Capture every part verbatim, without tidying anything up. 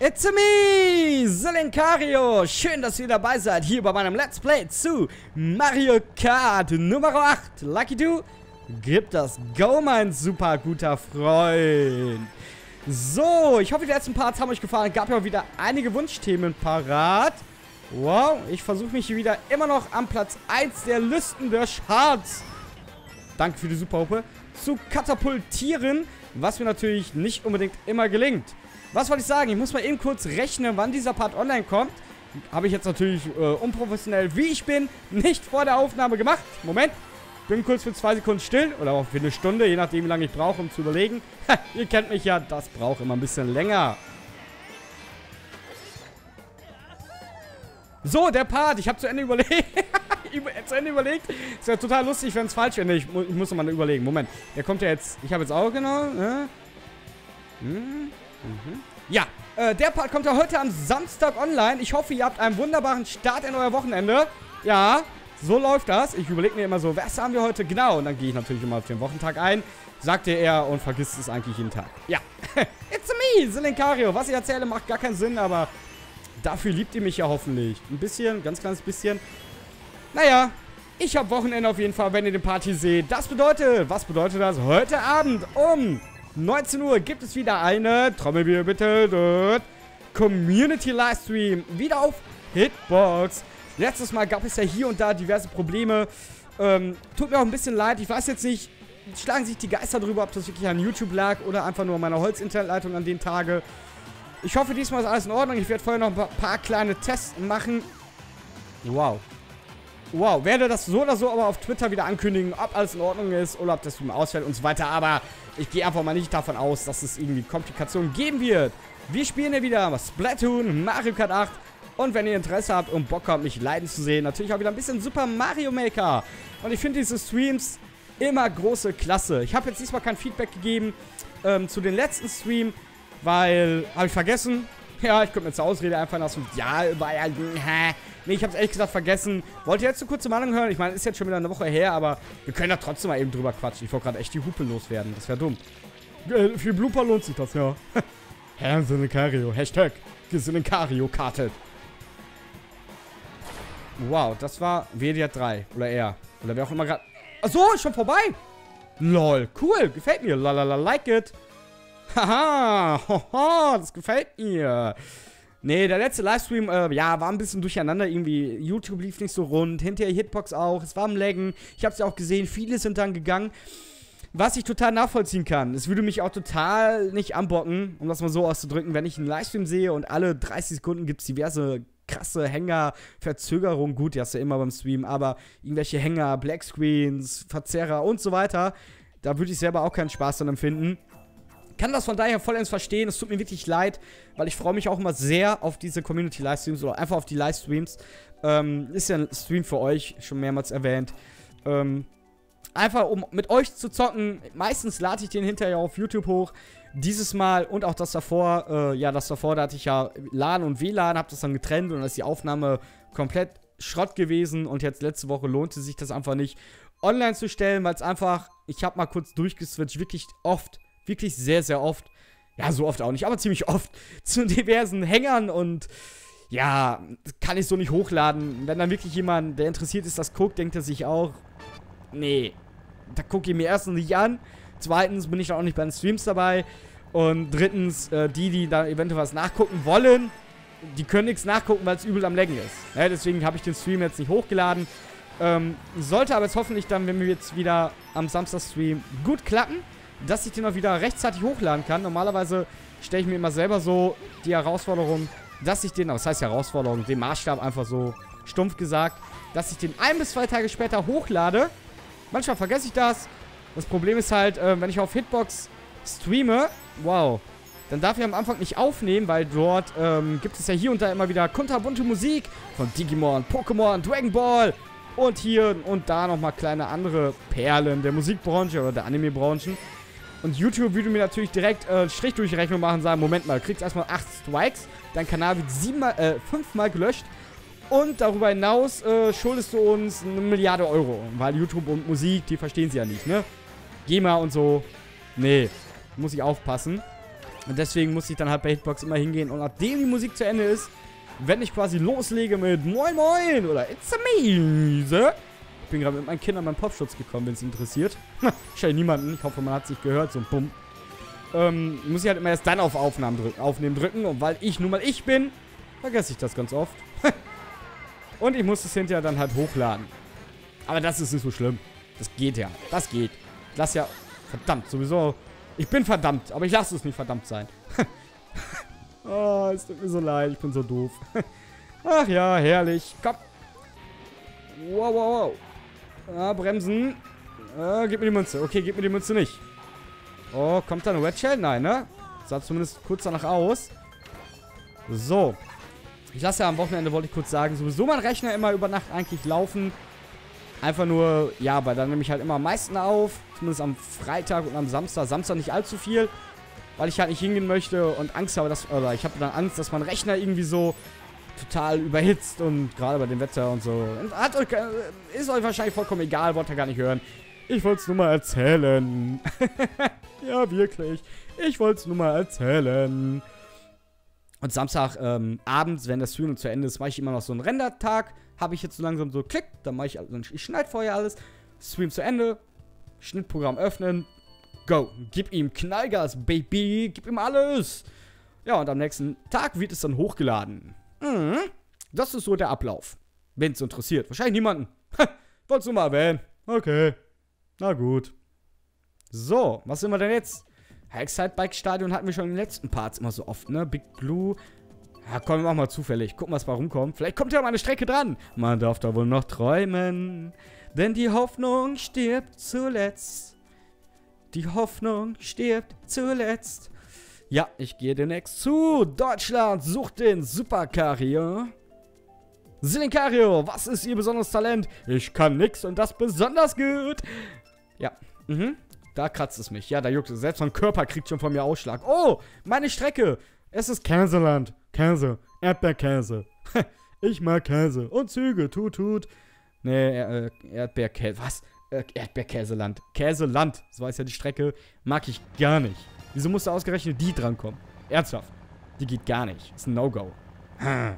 It's me, Zelinkario. Schön, dass ihr dabei seid, hier bei meinem Let's Play zu Mario Kart Nummer acht. Lucky du, gib das Go, mein super guter Freund. So, ich hoffe, die letzten Parts haben euch gefallen. Gab ja auch wieder einige Wunschthemen parat. Wow, ich versuche mich hier wieder immer noch am Platz eins der Listen der Charts. Danke für die Superhupe. Zu katapultieren, was mir natürlich nicht unbedingt immer gelingt. Was wollte ich sagen? Ich muss mal eben kurz rechnen, wann dieser Part online kommt. Habe ich jetzt natürlich äh, unprofessionell, wie ich bin, nicht vor der Aufnahme gemacht. Moment, bin kurz für zwei Sekunden still oder auch für eine Stunde, je nachdem, wie lange ich brauche, um zu überlegen. Ihr kennt mich ja, das braucht immer ein bisschen länger. So, der Part, ich habe zu Ende überlegt. zu Ende überlegt. Ist ja total lustig, wenn es falsch wäre. Ich, mu ich muss nochmal überlegen. Moment, der kommt ja jetzt. Ich habe jetzt auch genau. Ne? Hm. Mhm. Ja, äh, der Part kommt ja heute am Samstag online. Ich hoffe, ihr habt einen wunderbaren Start in euer Wochenende. Ja, so läuft das. Ich überlege mir immer so, was haben wir heute? Genau, und dann gehe ich natürlich immer auf den Wochentag ein. Sagte er und vergisst es eigentlich jeden Tag. Ja, it's me, Zelinkario. Was ich erzähle, macht gar keinen Sinn, aber dafür liebt ihr mich ja hoffentlich. Ein bisschen, ganz kleines bisschen. Naja, ich habe Wochenende auf jeden Fall, wenn ihr den Part hier seht. Das bedeutet, was bedeutet das? Heute Abend um neunzehn Uhr gibt es wieder eine, Trommelbier bitte, Community-Livestream, wieder auf Hitbox. Letztes Mal gab es ja hier und da diverse Probleme. Ähm, tut mir auch ein bisschen leid, ich weiß jetzt nicht, schlagen sich die Geister drüber, ob das wirklich an YouTube lag oder einfach nur an meiner Holz-Internetleitung an den Tagen. Ich hoffe, diesmal ist alles in Ordnung. Ich werde vorher noch ein paar kleine Tests machen. Wow. Wow, werde das so oder so aber auf Twitter wieder ankündigen, ob alles in Ordnung ist oder ob das Stream ausfällt und so weiter. Aber ich gehe einfach mal nicht davon aus, dass es irgendwie Komplikationen geben wird. Wir spielen ja wieder Splatoon, Mario Kart acht. Und wenn ihr Interesse habt und Bock habt, mich leiden zu sehen, natürlich auch wieder ein bisschen Super Mario Maker. Und ich finde diese Streams immer große Klasse. Ich habe jetzt diesmal kein Feedback gegeben ähm, zu den letzten Stream, weil, habe ich vergessen. Ja, ich könnte mir jetzt eine Ausrede einfallen lassen. Ja, war ja... Nee, ich hab's ehrlich gesagt vergessen. Wollt ihr jetzt eine kurze Meinung hören? Ich meine, ist jetzt schon wieder eine Woche her, aber wir können da trotzdem mal eben drüber quatschen. Ich wollte gerade echt die Hupe loswerden. Das wäre dumm. Äh, für Blooper lohnt sich das, ja. Herr Zelinkario. Hashtag Zelinkario kartet. Wow, das war W D R drei. Oder er. Oder wer auch immer gerade... Achso, ist schon vorbei. Lol, cool. Gefällt mir. Lalala, like it. Haha, hoho, das gefällt mir. Nee, der letzte Livestream, äh, ja, war ein bisschen durcheinander irgendwie. YouTube lief nicht so rund, hinterher Hitbox auch, es war am Laggen. Ich hab's ja auch gesehen, viele sind dann gegangen. Was ich total nachvollziehen kann, es würde mich auch total nicht anbocken, um das mal so auszudrücken, wenn ich einen Livestream sehe und alle dreißig Sekunden gibt's diverse krasse Hänger, Verzögerungen. Gut, die hast du immer beim Stream, aber irgendwelche Hänger, Blackscreens, Verzerrer und so weiter. Da würde ich selber auch keinen Spaß dran empfinden. Kann das von daher vollends verstehen. Es tut mir wirklich leid, weil ich freue mich auch immer sehr auf diese Community-Livestreams oder einfach auf die Livestreams. Ähm, ist ja ein Stream für euch, schon mehrmals erwähnt. Ähm, einfach, um mit euch zu zocken. Meistens lade ich den hinterher auf YouTube hoch. Dieses Mal und auch das davor. Äh, ja, das davor, da hatte ich ja LAN und W LAN, habe das dann getrennt und dann ist die Aufnahme komplett Schrott gewesen. Und jetzt letzte Woche lohnte sich das einfach nicht, online zu stellen, weil es einfach, ich habe mal kurz durchgeswitcht, wirklich oft. Wirklich sehr, sehr oft. Ja, so oft auch nicht, aber ziemlich oft. Zu diversen Hängern und ja, kann ich so nicht hochladen. Wenn dann wirklich jemand, der interessiert ist, das guckt, denkt er sich auch, nee, da gucke ich mir erstens nicht an. Zweitens bin ich dann auch nicht bei den Streams dabei. Und drittens, äh, die, die da eventuell was nachgucken wollen, die können nichts nachgucken, weil es übel am Laggen ist. Ja, deswegen habe ich den Stream jetzt nicht hochgeladen. Ähm, sollte aber jetzt hoffentlich dann, wenn wir jetzt wieder am Samstag-Stream gut klappen, dass ich den auch wieder rechtzeitig hochladen kann. Normalerweise stelle ich mir immer selber so die Herausforderung, dass ich den, das heißt Herausforderung, den Maßstab einfach so stumpf gesagt, dass ich den ein bis zwei Tage später hochlade. Manchmal vergesse ich das. Das Problem ist halt, äh, wenn ich auf Hitbox streame, wow, dann darf ich am Anfang nicht aufnehmen, weil dort ähm, gibt es ja hier und da immer wieder kunterbunte Musik von Digimon, Pokémon, Dragon Ball und hier und da nochmal kleine andere Perlen der Musikbranche oder der Anime-Branchen. Und YouTube würde mir natürlich direkt äh, Strich durch die Rechnung machen und sagen, Moment mal, du kriegst erstmal acht Strikes, dein Kanal wird siebenmal, äh, fünfmal gelöscht und darüber hinaus äh, schuldest du uns eine Milliarde Euro. Weil YouTube und Musik, die verstehen sie ja nicht, ne? GEMA und so, nee, muss ich aufpassen. Und deswegen muss ich dann halt bei Hitbox immer hingehen. Und nachdem die Musik zu Ende ist, wenn ich quasi loslege mit Moin Moin oder It's amazing. Ich bin gerade mit meinen Kindern meinen Popschutz gekommen, wenn es interessiert. Ich höre niemanden. Ich hoffe, man hat sich gehört. So ein Bumm. Ähm, muss ich halt immer erst dann auf Aufnahmen drücken, Aufnehmen drücken. Und weil ich nun mal ich bin, vergesse ich das ganz oft. Und ich muss es hinterher dann halt hochladen. Aber das ist nicht so schlimm. Das geht ja. Das geht. Ich lasse ja... Verdammt, sowieso. Ich bin verdammt, aber ich lasse es nicht verdammt sein. Oh, es tut mir so leid. Ich bin so doof. Ach ja, herrlich. Komm. Wow, wow, wow. Ah, bremsen. Ah, gib mir die Münze. Okay, gib mir die Münze nicht. Oh, kommt da eine Red Shell? Nein, ne? Sah zumindest kurz danach aus. So. Ich lasse ja am Wochenende, wollte ich kurz sagen, sowieso mein Rechner immer über Nacht eigentlich laufen. Einfach nur, ja, weil dann nehme ich halt immer am meisten auf. Zumindest am Freitag und am Samstag. Samstag nicht allzu viel, weil ich halt nicht hingehen möchte und Angst habe, dass, oder ich habe dann Angst, dass mein Rechner irgendwie so total überhitzt und gerade bei dem Wetter und so. Und hat euch, ist euch wahrscheinlich vollkommen egal, wollt ihr gar nicht hören. Ich wollte es nur mal erzählen. Ja, wirklich. Ich wollte es nur mal erzählen. Und Samstag ähm, abends, wenn das Stream zu Ende ist, mache ich immer noch so einen Rendertag. Habe ich jetzt so langsam so klick, dann mache ich, ich schneide vorher alles, Stream zu Ende, Schnittprogramm öffnen, go, gib ihm Knallgas, Baby, gib ihm alles. Ja, und am nächsten Tag wird es dann hochgeladen. Mhm. Das ist so der Ablauf, wenn es interessiert. Wahrscheinlich niemanden. Wollt's nur mal erwähnen. Okay, na gut. So, was sind wir denn jetzt? Excitebike-Stadion hatten wir schon in den letzten Parts immer so oft, ne? Big Blue. Ja, komm, mach mal zufällig. Gucken, was mal rumkommt. Vielleicht kommt ja mal eine Strecke dran. Man darf da wohl noch träumen. Denn die Hoffnung stirbt zuletzt. Die Hoffnung stirbt zuletzt. Ja, ich gehe demnächst zu. Deutschland sucht den Superhupe. Zelinkario, was ist ihr besonderes Talent? Ich kann nix und das besonders gut. Ja, mhm. Da kratzt es mich. Ja, da juckt es. Selbst mein Körper kriegt schon von mir Ausschlag. Oh, meine Strecke. Es ist Käseland. Käse. Erdbeerkäse. Ich mag Käse. Und Züge. Tut, tut. Nee, äh, Erdbeerkäse. Was? Äh, Erdbeerkäseland. Käseland. So heißt ja die Strecke. Mag ich gar nicht. Wieso musste ausgerechnet die drankommen? Ernsthaft. Die geht gar nicht. Ist ein No-Go. Hm.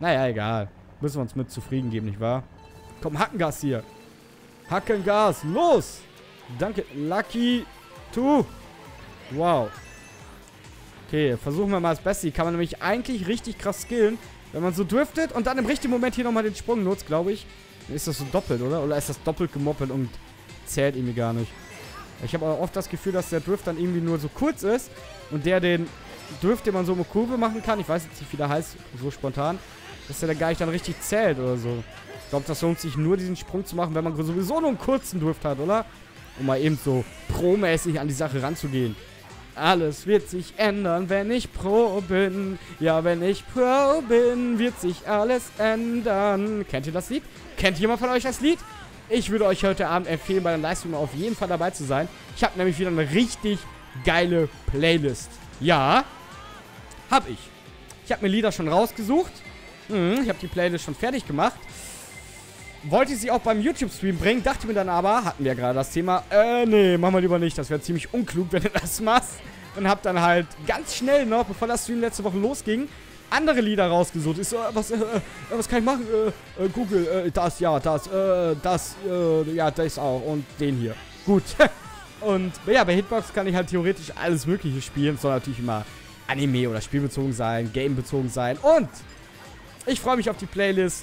Naja, egal. Müssen wir uns mit zufrieden geben, nicht wahr? Komm, Hackengas hier. Hackengas. Los! Danke. Lucky. Tu. Wow. Okay, versuchen wir mal das Beste. Kann man nämlich eigentlich richtig krass skillen. Wenn man so driftet und dann im richtigen Moment hier nochmal den Sprung nutzt, glaube ich. Dann ist das so doppelt, oder? Oder ist das doppelt gemoppelt und zählt irgendwie gar nicht. Ich habe aber oft das Gefühl, dass der Drift dann irgendwie nur so kurz ist. Und der den Drift, den man so um eine Kurve machen kann, ich weiß jetzt nicht, wie der heißt, so spontan, dass der dann gar nicht dann richtig zählt oder so. Ich glaube, das lohnt sich nur, diesen Sprung zu machen, wenn man sowieso nur einen kurzen Drift hat, oder? Um mal eben so promäßig an die Sache ranzugehen. Alles wird sich ändern, wenn ich Pro bin. Ja, wenn ich Pro bin, wird sich alles ändern. Kennt ihr das Lied? Kennt jemand von euch das Lied? Ich würde euch heute Abend empfehlen, bei der Livestream auf jeden Fall dabei zu sein. Ich habe nämlich wieder eine richtig geile Playlist. Ja, hab ich. Ich habe mir Lieder schon rausgesucht. Ich habe die Playlist schon fertig gemacht. Wollte ich sie auch beim YouTube-Stream bringen, dachte mir dann aber, hatten wir ja gerade das Thema, äh, nee, machen wir lieber nicht, das wäre ziemlich unklug, wenn du das machst. Und hab dann halt ganz schnell noch, bevor das Stream letzte Woche losging, andere Lieder rausgesucht. Ich so, äh, was, äh, was kann ich machen? Äh, äh, Google, äh, das, ja, das, äh, das, äh, ja, das auch und den hier. Gut. Und ja, bei Hitbox kann ich halt theoretisch alles Mögliche spielen. Es soll natürlich immer Anime oder spielbezogen sein, gamebezogen sein. Und ich freue mich auf die Playlist.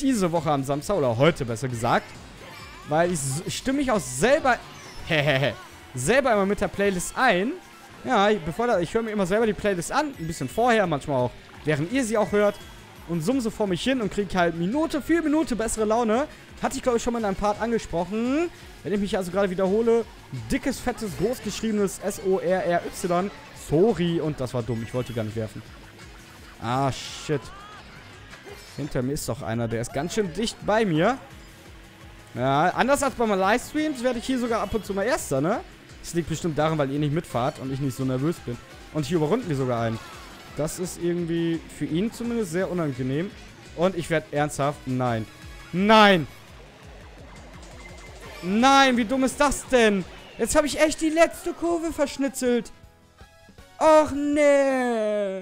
Diese Woche am Samstag, oder heute besser gesagt, weil ich, ich stimme mich auch selber selber immer mit der Playlist ein. Ja, ich, bevor da, ich höre mir immer selber die Playlist an, ein bisschen vorher, manchmal auch, während ihr sie auch hört und summe so vor mich hin und kriege halt Minute für Minute bessere Laune. Hatte ich, glaube ich, schon mal in einem Part angesprochen. Wenn ich mich also gerade wiederhole, dickes, fettes, großgeschriebenes S O R R Y. Sorry, und das war dumm, ich wollte gar nicht werfen. Ah, shit. Hinter mir ist doch einer, der ist ganz schön dicht bei mir. Ja, anders als bei meinen Livestreams werde ich hier sogar ab und zu mal Erster, ne? Das liegt bestimmt daran, weil ihr nicht mitfahrt und ich nicht so nervös bin. Und hier überrunden wir sogar einen. Das ist irgendwie für ihn zumindest sehr unangenehm. Und ich werde ernsthaft... Nein. Nein! Nein, wie dumm ist das denn? Jetzt habe ich echt die letzte Kurve verschnitzelt. Ach nee.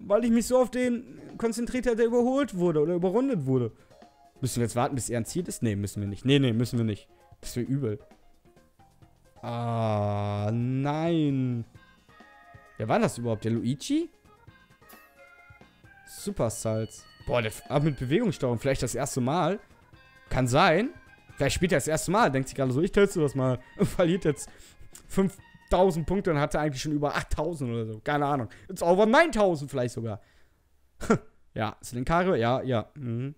Weil ich mich so auf den konzentriert hatte, der überholt wurde oder überrundet wurde. Müssen wir jetzt warten, bis er ein Ziel ist? Nee, müssen wir nicht. Nee, nee, müssen wir nicht. Das wäre übel. Ah, nein. Wer war das überhaupt? Der Luigi? Super Salz. Boah, der ab mit Bewegungssteuerung. Vielleicht das erste Mal. Kann sein. Vielleicht spielt er das erste Mal. Denkt sich gerade so, ich teste das mal. Und verliert jetzt fünftausend Punkte und hatte eigentlich schon über achttausend oder so. Keine Ahnung. Jetzt over neuntausend vielleicht sogar. Ja, Zelinkario. Ja, ja. Mhm.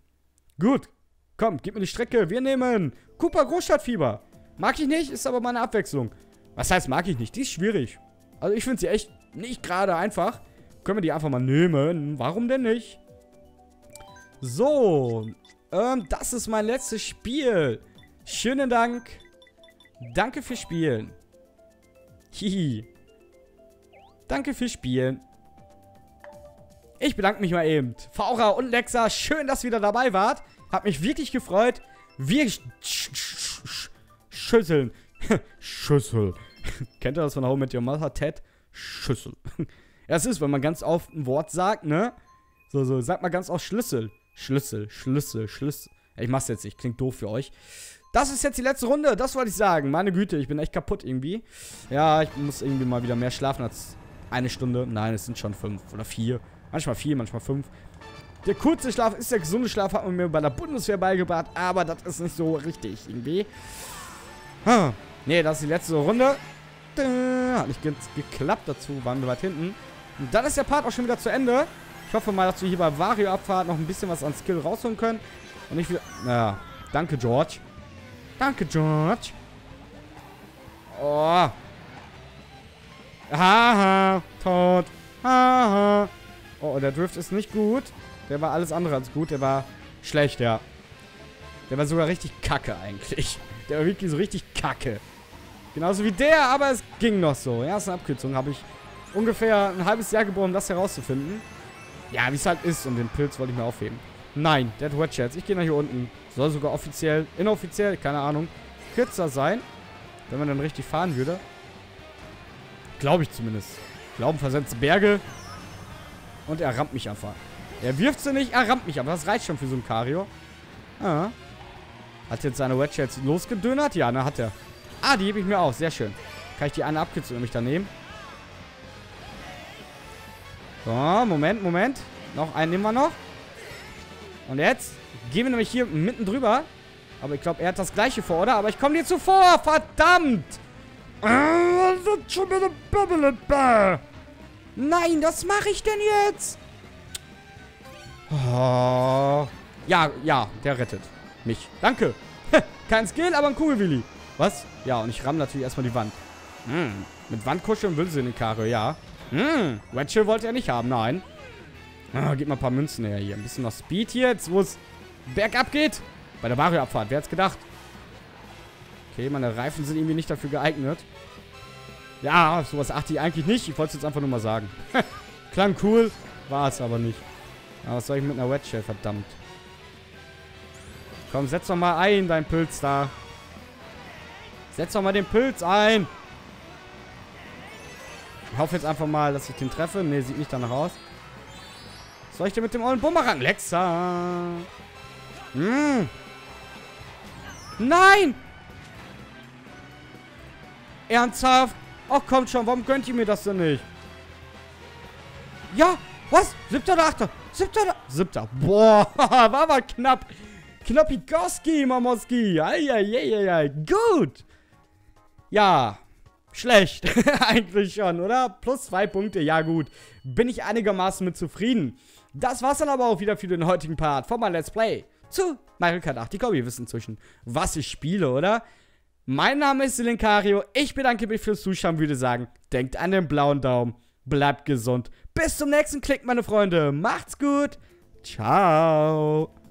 Gut. Komm, gib mir die Strecke. Wir nehmen Koopa Großstadtfieber. Mag ich nicht, ist aber mal eine Abwechslung. Was heißt mag ich nicht? Die ist schwierig. Also ich finde sie echt nicht gerade einfach. Können wir die einfach mal nehmen. Warum denn nicht? So. Ähm, das ist mein letztes Spiel. Schönen Dank. Danke fürs Spielen. Hihi. Danke fürs Spielen. Ich bedanke mich mal eben. Faura und Lexa, schön, dass ihr wieder dabei wart. Hat mich wirklich gefreut. Wir schüsseln. Schüssel. Kennt ihr das von How I Met Your Mother? Ted? Schüssel. Das ist, wenn man ganz oft ein Wort sagt, ne? So, so, sagt mal ganz oft Schlüssel. Schlüssel, Schlüssel, Schlüssel. Ich mach's jetzt nicht, klingt doof für euch. Das ist jetzt die letzte Runde, das wollte ich sagen. Meine Güte, ich bin echt kaputt irgendwie. Ja, ich muss irgendwie mal wieder mehr schlafen als eine Stunde. Nein, es sind schon fünf oder vier. Manchmal vier, manchmal fünf. Der kurze Schlaf ist der gesunde Schlaf, hat man mir bei der Bundeswehr beigebracht, aber das ist nicht so richtig irgendwie. Hm. Ne, das ist die letzte Runde. Hat nicht ganz geklappt, dazu waren wir weit hinten. Und dann ist der Part auch schon wieder zu Ende. Ich hoffe mal, dass wir hier bei Wario-Abfahrt noch ein bisschen was an Skill rausholen können. Und ich will... Naja, danke, George. Danke, George. Oh. Haha, tot. Haha. Oh, der Drift ist nicht gut. Der war alles andere als gut. Der war schlecht, ja. Der war sogar richtig kacke eigentlich. Der war wirklich so richtig kacke. Genauso wie der, aber es ging noch so. Ja, ist eine Abkürzung. Habe ich ungefähr ein halbes Jahr gebraucht, um das herauszufinden. Ja, wie es halt ist. Und den Pilz wollte ich mir aufheben. Nein, der hat Wetchats. Ich gehe nach hier unten. Soll sogar offiziell, inoffiziell, keine Ahnung, kürzer sein. Wenn man dann richtig fahren würde. Glaube ich zumindest. Glauben versetzte Berge. Und er rammt mich einfach. Er wirft sie nicht, er rammt mich aber. Das reicht schon für so ein Kario. Ah. Hat jetzt seine Wetchats losgedönert? Ja, ne, hat er. Ah, die hebe ich mir auf. Sehr schön. Kann ich die eine Abkürzung nämlich daneben? So, Moment, Moment. Noch einen nehmen wir noch. Und jetzt gehen wir nämlich hier mitten drüber. Aber ich glaube, er hat das gleiche vor, oder? Aber ich komme dir zuvor. Verdammt! Nein, das mache ich denn jetzt? Oh. Ja, ja, der rettet mich. Danke. Kein Skill, aber ein Kugelwilli. Was? Ja, und ich ramm natürlich erstmal die Wand. Hm. Mit Wandkuscheln will sie den Kario, ja. Hm. Wedge wollte er nicht haben, nein. Ah, gib mal ein paar Münzen her hier. Ein bisschen noch Speed hier jetzt, wo es bergab geht. Bei der Wario-Abfahrt, wer hätte es gedacht? Okay, meine Reifen sind irgendwie nicht dafür geeignet. Ja, auf sowas achte ich eigentlich nicht. Ich wollte es jetzt einfach nur mal sagen. Klang cool, war es aber nicht. Aber was soll ich mit einer Wedge, verdammt. Komm, setz doch mal ein, dein Pilz da. Setz doch mal den Pilz ein. Ich hoffe jetzt einfach mal, dass ich den treffe. Ne, sieht nicht danach aus. Was soll ich denn mit dem ollen Bumerang? Lexa. Hm. Nein. Ernsthaft? Ach kommt schon, warum könnt ihr mir das denn nicht? Ja, was? Siebter oder achter? Siebter oder... Siebter. Boah, war aber knapp. Knoppikoski, Mamoski. Eieieiei. Gut. Ja. Schlecht. Eigentlich schon, oder? Plus zwei Punkte. Ja, gut. Bin ich einigermaßen mit zufrieden. Das war's dann aber auch wieder für den heutigen Part von meinem Let's Play zu Mario Kart acht. Ich glaube, ihr wisst inzwischen, was ich spiele, oder? Mein Name ist Zelinkario. Ich bedanke mich fürs Zuschauen, würde sagen. Denkt an den blauen Daumen. Bleibt gesund. Bis zum nächsten Klick, meine Freunde. Macht's gut. Ciao.